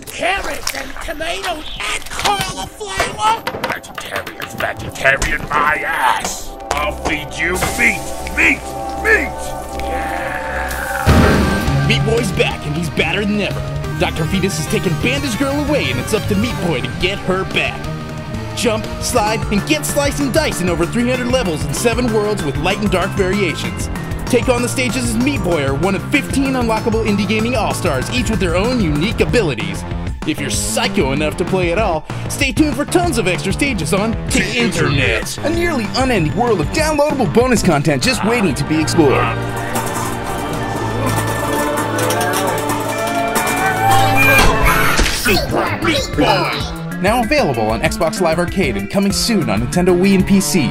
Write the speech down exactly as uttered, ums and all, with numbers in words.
on carrots and tomatoes and cauliflower? Vegetarian's vegetarian my ass! I'll feed you meat! Meat! Meat! Yeah! Meat Boy's back and he's badder than ever. Doctor Fetus has taken Bandage Girl away and it's up to Meat Boy to get her back. Jump, slide, and get sliced and diced in over three hundred levels in seven worlds with light and dark variations. Take on the stages as Meat Boy or one of fifteen unlockable indie gaming all-stars, each with their own unique abilities. If you're psycho enough to play at all, stay tuned for tons of extra stages on the internet. A nearly unending world of downloadable bonus content just waiting to be explored. Super Meat Boy! Now available on Xbox Live Arcade and coming soon on Nintendo Wii and P C.